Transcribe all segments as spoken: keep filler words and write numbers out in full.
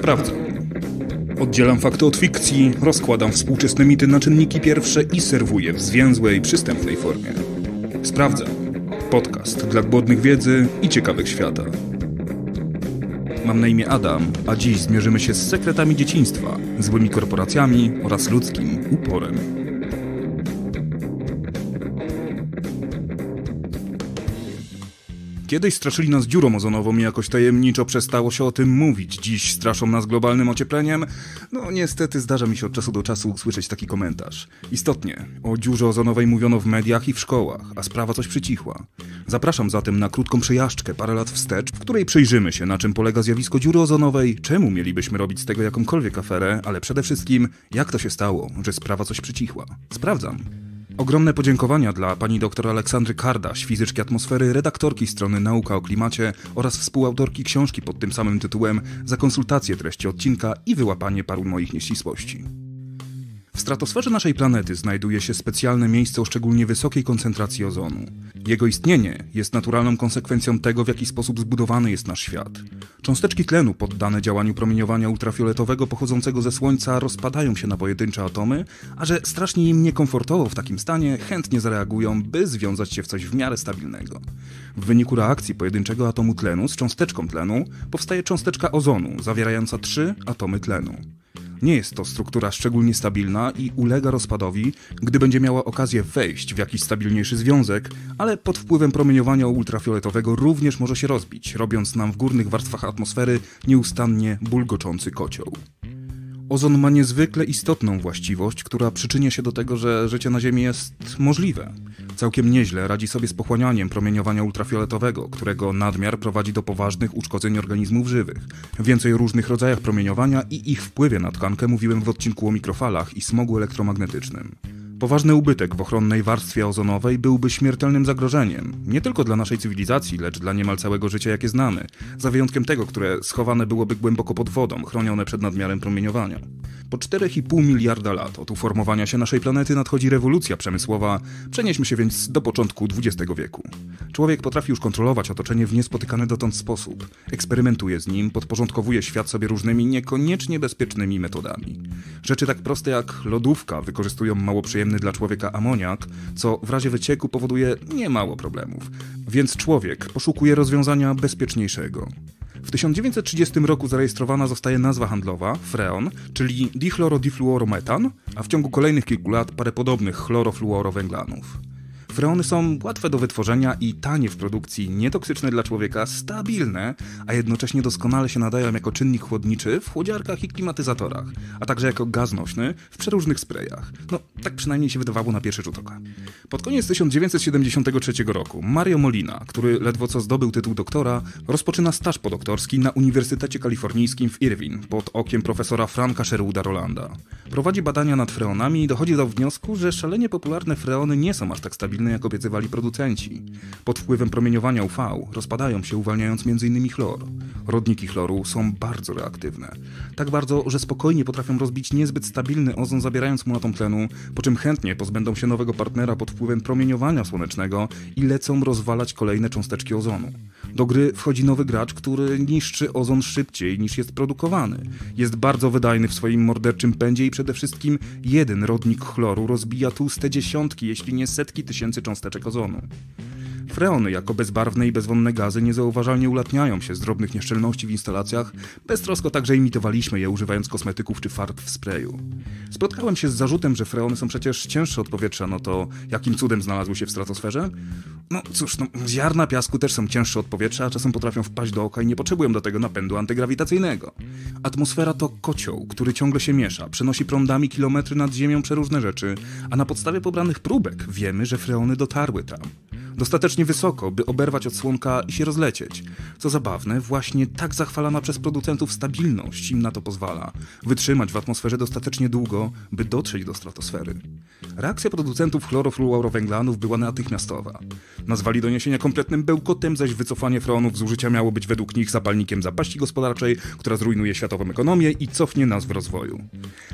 Sprawdzam. Oddzielam fakty od fikcji, rozkładam współczesne mity na czynniki pierwsze i serwuję w zwięzłej, przystępnej formie. Sprawdzam. Podcast dla głodnych wiedzy i ciekawych świata. Mam na imię Adam, a dziś zmierzymy się z sekretami dzieciństwa, złymi korporacjami oraz ludzkim uporem. Kiedyś straszyli nas dziurą ozonową i jakoś tajemniczo przestało się o tym mówić. Dziś straszą nas globalnym ociepleniem. No niestety zdarza mi się od czasu do czasu usłyszeć taki komentarz. Istotnie, o dziurze ozonowej mówiono w mediach i w szkołach, a sprawa coś przycichła. Zapraszam zatem na krótką przejażdżkę parę lat wstecz, w której przyjrzymy się, na czym polega zjawisko dziury ozonowej, czemu mielibyśmy robić z tego jakąkolwiek aferę, ale przede wszystkim, jak to się stało, że sprawa coś przycichła. Sprawdzam. Ogromne podziękowania dla pani doktor Aleksandry Kardaś, fizyczki atmosfery, redaktorki strony Nauka o Klimacie oraz współautorki książki pod tym samym tytułem za konsultację treści odcinka i wyłapanie paru moich nieścisłości. W stratosferze naszej planety znajduje się specjalne miejsce o szczególnie wysokiej koncentracji ozonu. Jego istnienie jest naturalną konsekwencją tego, w jaki sposób zbudowany jest nasz świat. Cząsteczki tlenu poddane działaniu promieniowania ultrafioletowego pochodzącego ze Słońca rozpadają się na pojedyncze atomy, a że strasznie im niekomfortowo w takim stanie, chętnie zareagują, by związać się w coś w miarę stabilnego. W wyniku reakcji pojedynczego atomu tlenu z cząsteczką tlenu powstaje cząsteczka ozonu, zawierająca trzy atomy tlenu. Nie jest to struktura szczególnie stabilna i ulega rozpadowi, gdy będzie miała okazję wejść w jakiś stabilniejszy związek, ale pod wpływem promieniowania ultrafioletowego również może się rozbić, robiąc nam w górnych warstwach atmosfery nieustannie bulgoczący kocioł. Ozon ma niezwykle istotną właściwość, która przyczynia się do tego, że życie na Ziemi jest możliwe. Całkiem nieźle radzi sobie z pochłanianiem promieniowania ultrafioletowego, którego nadmiar prowadzi do poważnych uszkodzeń organizmów żywych. Więcej o różnych rodzajach promieniowania i ich wpływie na tkankę mówiłem w odcinku o mikrofalach i smogu elektromagnetycznym. Poważny ubytek w ochronnej warstwie ozonowej byłby śmiertelnym zagrożeniem, nie tylko dla naszej cywilizacji, lecz dla niemal całego życia, jakie znamy, za wyjątkiem tego, które schowane byłoby głęboko pod wodą, chronione przed nadmiarem promieniowania. Po czterech i pół miliarda lat od uformowania się naszej planety nadchodzi rewolucja przemysłowa, przenieśmy się więc do początku dwudziestego wieku. Człowiek potrafi już kontrolować otoczenie w niespotykany dotąd sposób, eksperymentuje z nim, podporządkowuje świat sobie różnymi, niekoniecznie bezpiecznymi metodami. Rzeczy tak proste jak lodówka wykorzystują mało przyjemne dla człowieka amoniak, co w razie wycieku powoduje niemało problemów, więc człowiek poszukuje rozwiązania bezpieczniejszego. W tysiąc dziewięćset trzydziestym roku zarejestrowana zostaje nazwa handlowa freon, czyli dichlorodifluorometan, a w ciągu kolejnych kilku lat parę podobnych chlorofluorowęglanów. Freony są łatwe do wytworzenia i tanie w produkcji, nietoksyczne dla człowieka, stabilne, a jednocześnie doskonale się nadają jako czynnik chłodniczy w chłodziarkach i klimatyzatorach, a także jako gaz nośny w przeróżnych sprejach. No, tak przynajmniej się wydawało na pierwszy rzut oka. Pod koniec tysiąc dziewięćset siedemdziesiątego trzeciego roku Mario Molina, który ledwo co zdobył tytuł doktora, rozpoczyna staż podoktorski na Uniwersytecie Kalifornijskim w Irvine pod okiem profesora Franka Sherwooda Rolanda. Prowadzi badania nad freonami i dochodzi do wniosku, że szalenie popularne freony nie są aż tak stabilne, jak obiecywali producenci. Pod wpływem promieniowania U V rozpadają się, uwalniając między innymi chlor. Rodniki chloru są bardzo reaktywne. Tak bardzo, że spokojnie potrafią rozbić niezbyt stabilny ozon, zabierając mu atom tlenu, po czym chętnie pozbędą się nowego partnera pod wpływem promieniowania słonecznego i lecą rozwalać kolejne cząsteczki ozonu. Do gry wchodzi nowy gracz, który niszczy ozon szybciej niż jest produkowany. Jest bardzo wydajny w swoim morderczym pędzie i przede wszystkim jeden rodnik chloru rozbija tłuste dziesiątki, jeśli nie setki tysięcy cząsteczek ozonu. Freony jako bezbarwne i bezwonne gazy niezauważalnie ulatniają się z drobnych nieszczelności w instalacjach, beztrosko także imitowaliśmy je używając kosmetyków czy farb w sprayu. Spotkałem się z zarzutem, że freony są przecież cięższe od powietrza, no to jakim cudem znalazły się w stratosferze? No cóż, no, ziarna piasku też są cięższe od powietrza, a czasem potrafią wpaść do oka i nie potrzebują do tego napędu antygrawitacyjnego. Atmosfera to kocioł, który ciągle się miesza, przenosi prądami kilometry nad ziemią przeróżne rzeczy, a na podstawie pobranych próbek wiemy, że freony dotarły tam. Dostatecznie wysoko, by oberwać od słonka i się rozlecieć. Co zabawne, właśnie tak zachwalana przez producentów stabilność im na to pozwala. Wytrzymać w atmosferze dostatecznie długo, by dotrzeć do stratosfery. Reakcja producentów chlorofluorowęglanów była natychmiastowa. Nazwali doniesienia kompletnym bełkotem, zaś wycofanie freonów z użycia miało być według nich zapalnikiem zapaści gospodarczej, która zrujnuje światową ekonomię i cofnie nas w rozwoju.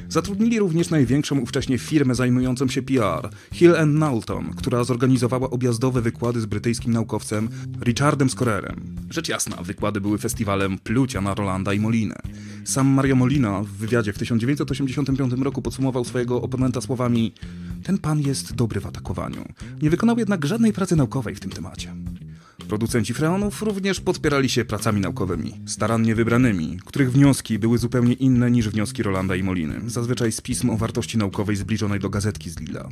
Zatrudnili również największą ówcześnie firmę zajmującą się P R, Hill and Knowlton, która zorganizowała objazdowe wykłady z brytyjskim naukowcem Richardem Scorrerem. Rzecz jasna, wykłady były festiwalem plucia na Rolanda i Molinę. Sam Mario Molina w wywiadzie w tysiąc dziewięćset osiemdziesiątym piątym roku podsumował swojego oponenta słowami: ten pan jest dobry w atakowaniu. Nie wykonał jednak żadnej pracy naukowej w tym temacie. Producenci freonów również podpierali się pracami naukowymi, starannie wybranymi, których wnioski były zupełnie inne niż wnioski Rolanda i Moliny, zazwyczaj z pism o wartości naukowej zbliżonej do gazetki z Lilla.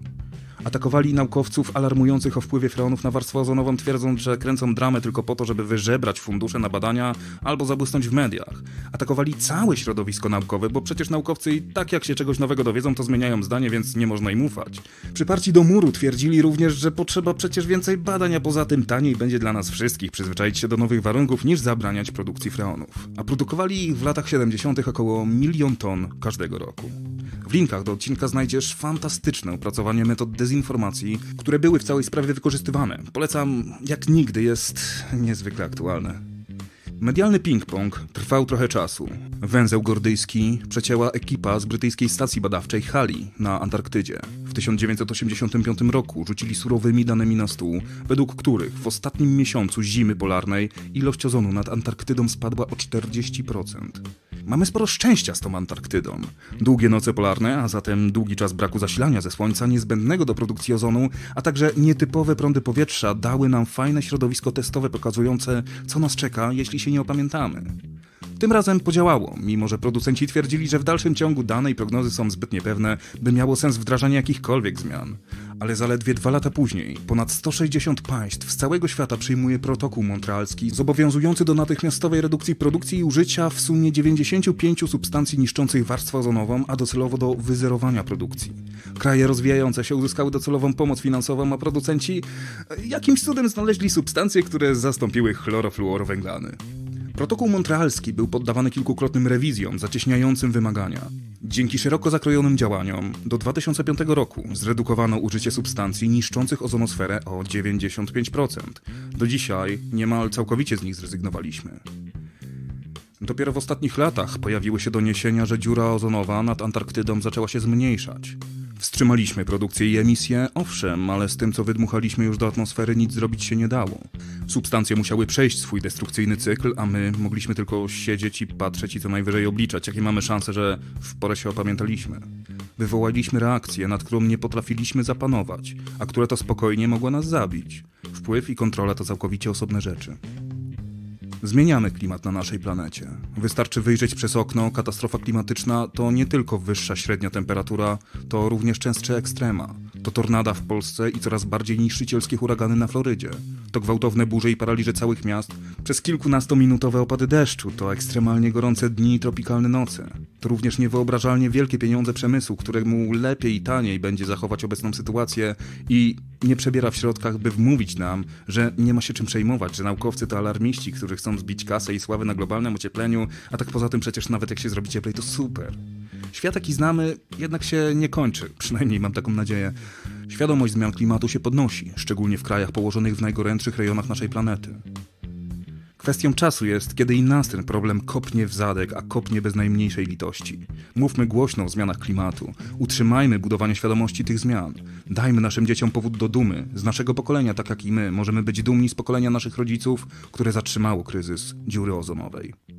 Atakowali naukowców alarmujących o wpływie freonów na warstwę ozonową, twierdząc, że kręcą dramę tylko po to, żeby wyżebrać fundusze na badania albo zabłysnąć w mediach. Atakowali całe środowisko naukowe, bo przecież naukowcy i tak jak się czegoś nowego dowiedzą, to zmieniają zdanie, więc nie można im ufać. Przyparci do muru twierdzili również, że potrzeba przecież więcej badań, a poza tym taniej będzie dla nas wszystkich przyzwyczaić się do nowych warunków niż zabraniać produkcji freonów. A produkowali w latach siedemdziesiątych około milion ton każdego roku. W linkach do odcinka znajdziesz fantastyczne opracowanie metod dezinformacji, które były w całej sprawie wykorzystywane. Polecam, jak nigdy jest niezwykle aktualne. Medialny ping-pong trwał trochę czasu. Węzeł gordyjski przecięła ekipa z brytyjskiej stacji badawczej Halley na Antarktydzie. W tysiąc dziewięćset osiemdziesiątym piątym roku rzucili surowymi danymi na stół, według których w ostatnim miesiącu zimy polarnej ilość ozonu nad Antarktydą spadła o czterdzieści procent. Mamy sporo szczęścia z tą Antarktydą. Długie noce polarne, a zatem długi czas braku zasilania ze słońca niezbędnego do produkcji ozonu, a także nietypowe prądy powietrza dały nam fajne środowisko testowe pokazujące, co nas czeka, jeśli się nie opamiętamy. Tym razem podziałało, mimo że producenci twierdzili, że w dalszym ciągu dane i prognozy są zbyt niepewne, by miało sens wdrażanie jakichkolwiek zmian. Ale zaledwie dwa lata później ponad sto sześćdziesiąt państw z całego świata przyjmuje protokół montrealski zobowiązujący do natychmiastowej redukcji produkcji i użycia w sumie dziewięćdziesięciu pięciu substancji niszczących warstwę ozonową, a docelowo do wyzerowania produkcji. Kraje rozwijające się uzyskały docelową pomoc finansową, a producenci jakimś cudem znaleźli substancje, które zastąpiły chlorofluorowęglany. Protokół montrealski był poddawany kilkukrotnym rewizjom zacieśniającym wymagania. Dzięki szeroko zakrojonym działaniom do dwa tysiące piątego roku zredukowano użycie substancji niszczących ozonosferę o dziewięćdziesiąt pięć procent. Do dzisiaj niemal całkowicie z nich zrezygnowaliśmy. Dopiero w ostatnich latach pojawiły się doniesienia, że dziura ozonowa nad Antarktydą zaczęła się zmniejszać. Wstrzymaliśmy produkcję i emisję, owszem, ale z tym, co wydmuchaliśmy już do atmosfery, nic zrobić się nie dało. Substancje musiały przejść swój destrukcyjny cykl, a my mogliśmy tylko siedzieć i patrzeć i co najwyżej obliczać, jakie mamy szanse, że w porę się opamiętaliśmy. Wywołaliśmy reakcję, nad którą nie potrafiliśmy zapanować, a która to spokojnie mogła nas zabić. Wpływ i kontrola to całkowicie osobne rzeczy. Zmieniamy klimat na naszej planecie. Wystarczy wyjrzeć przez okno, katastrofa klimatyczna to nie tylko wyższa średnia temperatura, to również częstsze ekstrema. To tornada w Polsce i coraz bardziej niszczycielskie huragany na Florydzie. To gwałtowne burze i paraliże całych miast, przez kilkunastominutowe opady deszczu, to ekstremalnie gorące dni i tropikalne noce. To również niewyobrażalnie wielkie pieniądze przemysłu, któremu lepiej i taniej będzie zachować obecną sytuację i nie przebiera w środkach, by wmówić nam, że nie ma się czym przejmować, że naukowcy to alarmiści, którzy chcą zbić kasę i sławę na globalnym ociepleniu, a tak poza tym przecież nawet jak się zrobi cieplej, to super. Świat, jaki znamy, jednak się nie kończy, przynajmniej mam taką nadzieję. Świadomość zmian klimatu się podnosi, szczególnie w krajach położonych w najgorętszych rejonach naszej planety. Kwestią czasu jest, kiedy i nas ten problem kopnie w zadek, a kopnie bez najmniejszej litości. Mówmy głośno o zmianach klimatu, utrzymajmy budowanie świadomości tych zmian, dajmy naszym dzieciom powód do dumy, z naszego pokolenia, tak jak i my, możemy być dumni z pokolenia naszych rodziców, które zatrzymało kryzys dziury ozonowej.